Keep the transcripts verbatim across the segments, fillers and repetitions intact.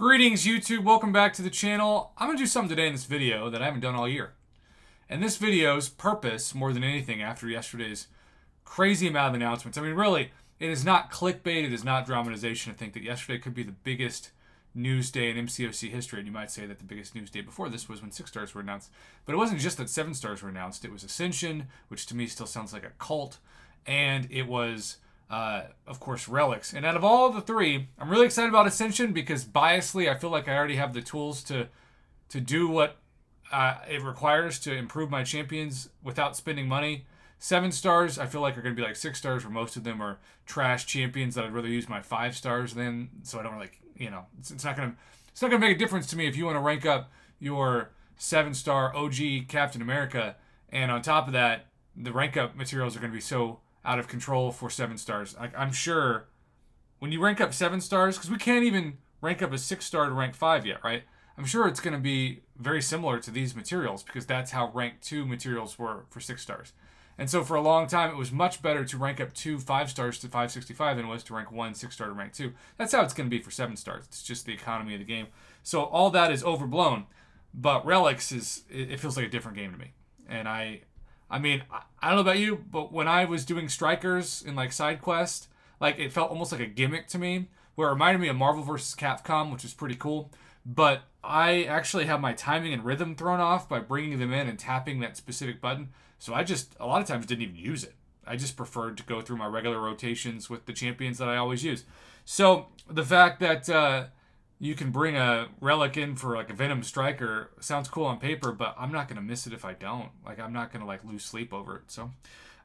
Greetings YouTube, welcome back to the channel. I'm gonna do something today in this video that I haven't done all year. And this video's purpose, more than anything, after yesterday's crazy amount of announcements, I mean really, it is not clickbait, it is not dramatization. I think that yesterday could be the biggest news day in M C O C history, and you might say that the biggest news day before this was when six stars were announced. But it wasn't just that seven stars were announced, it was Ascension, which to me still sounds like a cult, and it was Uh, of course, Relics. And out of all the three, I'm really excited about Ascension because, biasly, I feel like I already have the tools to to do what uh, it requires to improve my champions without spending money. Seven stars, I feel like, are going to be like six stars, where most of them are trash champions that I'd rather use my five stars than. So I don't really, you know, it's, it's not going to it's not going to make a difference to me if you want to rank up your seven star O G Captain America. And on top of that, the rank up materials are going to be so out of control for seven stars. I, I'm sure when you rank up seven stars, because we can't even rank up a six star to rank five yet, right? I'm sure it's going to be very similar to these materials because that's how rank two materials were for six stars. And so for a long time, it was much better to rank up two five stars to five sixty-five than it was to rank one six star to rank two. That's how it's going to be for seven stars. It's just the economy of the game. So all that is overblown, but Relics is, it, it feels like a different game to me. And I, I mean, I don't know about you, but when I was doing strikers in like SideQuest, like it felt almost like a gimmick to me, where it reminded me of Marvel versus Capcom, which is pretty cool. But I actually have my timing and rhythm thrown off by bringing them in and tapping that specific button. So I just, a lot of times, didn't even use it. I just preferred to go through my regular rotations with the champions that I always use. So the fact that uh, you can bring a relic in for like a Venom striker sounds cool on paper, but I'm not going to miss it if I don't. Like, I'm not going to like lose sleep over it. So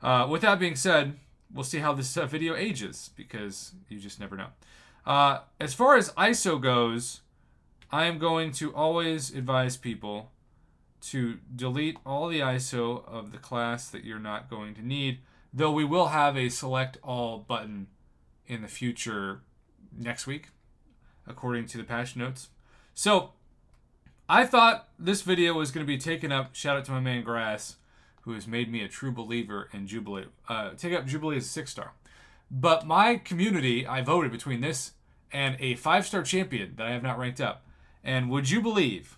uh, with that being said, we'll see how this uh, video ages because you just never know. Uh, as far as I S O goes, I am going to always advise people to delete all the I S O of the class that you're not going to need, though we will have a select all button in the future next week, according to the patch notes. So I thought this video was going to be taken up, shout out to my man Grass, who has made me a true believer in Jubilee. Uh, take up Jubilee as a six star. But my community, I voted between this and a five star champion that I have not ranked up. And would you believe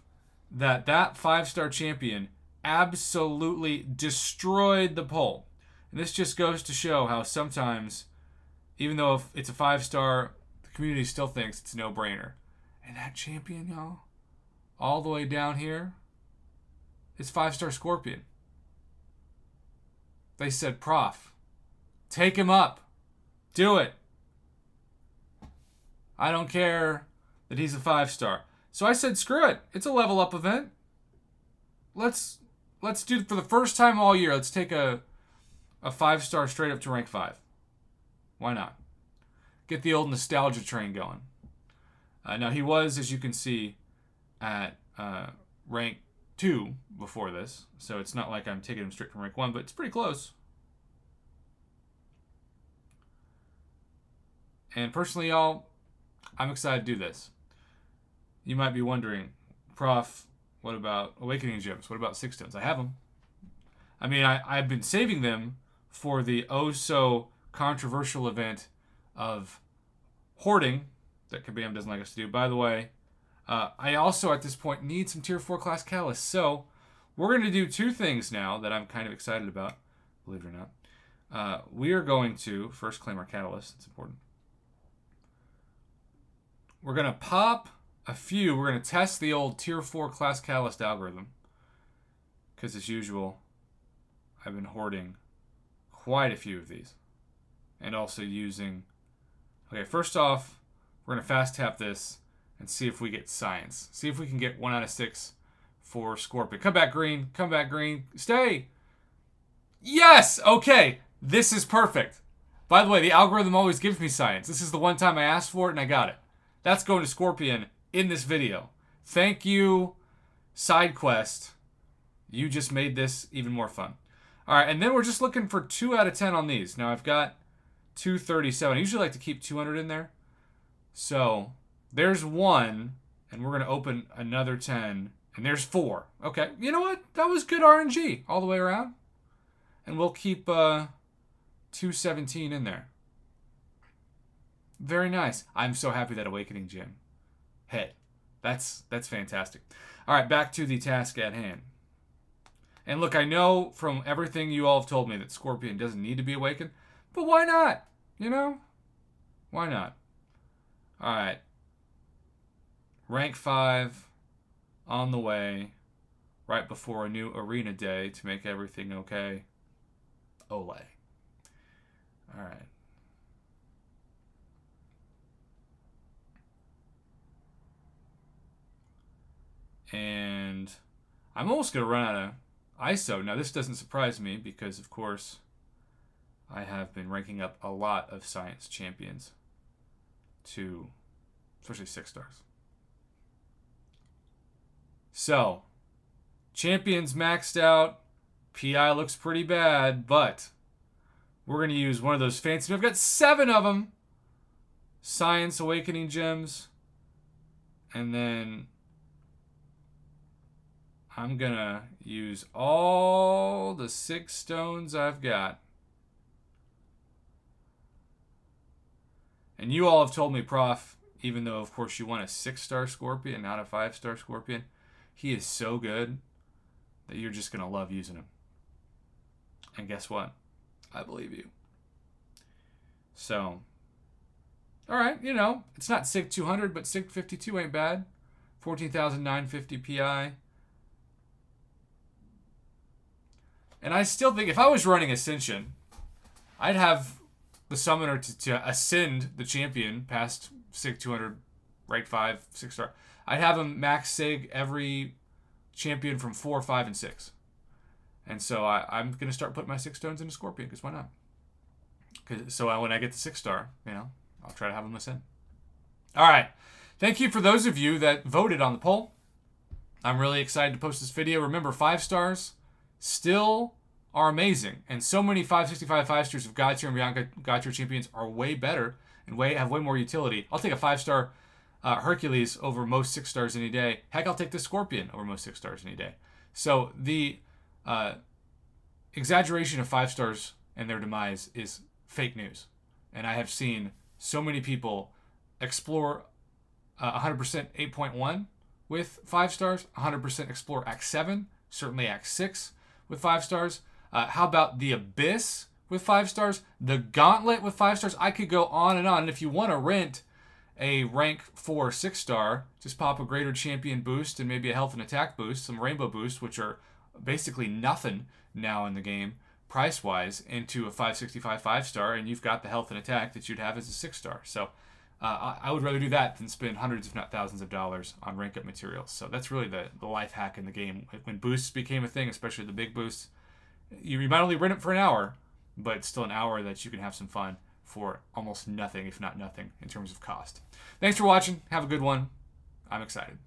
that that five star champion absolutely destroyed the poll? And this just goes to show how sometimes, even though if it's a five star, community still thinks it's a no-brainer. And that champion, y'all, all the way down here, is five-star Scorpion. They said, Prof, take him up. Do it. I don't care that he's a five-star. So I said, screw it. It's a level-up event. Let's let's do it for the first time all year. Let's take a, a five-star straight up to rank five. Why not? Get the old nostalgia train going. Uh, now, he was, as you can see, at uh, rank two before this. So it's not like I'm taking him straight from rank one, but it's pretty close. And personally, y'all, I'm excited to do this. You might be wondering, Prof, what about Awakening Gems? What about Six Stones? I have them. I mean, I, I've been saving them for the oh-so-controversial event of hoarding that Kabam doesn't like us to do. By the way, uh, I also at this point need some tier four class catalysts. So we're going to do two things now that I'm kind of excited about, believe it or not. Uh, we are going to first claim our catalyst. It's important. We're going to pop a few. We're going to test the old tier four class catalyst algorithm because, as usual, I've been hoarding quite a few of these and also using. Okay, first off, we're going to fast tap this and see if we get science. See if we can get one out of six for Scorpion. Come back green. Come back green. Stay. Yes! Okay. This is perfect. By the way, the algorithm always gives me science. This is the one time I asked for it and I got it. That's going to Scorpion in this video. Thank you, SideQuest. You just made this even more fun. All right, and then we're just looking for two out of ten on these. Now I've got two thirty-seven. I usually like to keep two hundred in there. So there's one, and we're going to open another ten, and there's four. Okay, you know what? That was good R N G all the way around. And we'll keep uh, two seventeen in there. Very nice. I'm so happy that Awakening Gym head That's that's fantastic. All right, back to the task at hand. And look, I know from everything you all have told me that Scorpion doesn't need to be awakened, but why not? You know? Why not? All right. Rank five on the way right before a new arena day to make everything okay. Olay. All right. And I'm almost going to run out of I S O. Now, this doesn't surprise me because, of course, I have been ranking up a lot of science champions to especially six stars. So, champions maxed out. P I looks pretty bad, but we're going to use one of those fancy... I've got seven of them. Science Awakening Gems. And then I'm going to use all the six stones I've got. And you all have told me, Prof, even though, of course, you want a six-star Scorpion, not a five-star Scorpion, he is so good that you're just going to love using him. And guess what? I believe you. So, all right, you know, it's not S I C two hundred, but S I C fifty-two ain't bad. fourteen thousand nine hundred fifty P I. And I still think if I was running Ascension, I'd have the summoner to, to ascend the champion past S I G two hundred, rank five, six star. I'd have him max S I G every champion from four, five, and six. And so I, I'm going to start putting my six stones into Scorpion, because why not? Cause, so I, when I get the six star, you know, I'll try to have him ascend. All right. Thank you for those of you that voted on the poll. I'm really excited to post this video. Remember, five stars still are amazing, and so many five sixty-five five stars of God tier and beyond God tier champions are way better and way have way more utility. I'll take a five star uh, Hercules over most six stars any day. Heck, I'll take the Scorpion over most six stars any day. So the uh, exaggeration of five stars and their demise is fake news, and I have seen so many people explore uh, one hundred percent eight point one with five stars, one hundred percent explore Act seven, certainly Act six. With five stars. Uh, how about the Abyss with five stars? The Gauntlet with five stars? I could go on and on. And if you want to rent a rank four, six star, just pop a greater champion boost and maybe a health and attack boost, some rainbow boosts, which are basically nothing now in the game price wise, into a five sixty-five five star, and you've got the health and attack that you'd have as a six star. So uh, I would rather do that than spend hundreds, if not thousands, of dollars on rank up materials. So that's really the, the life hack in the game. When boosts became a thing, especially the big boosts, you might only rent it for an hour, but it's still an hour that you can have some fun for almost nothing, if not nothing, in terms of cost. Thanks for watching. Have a good one. I'm excited.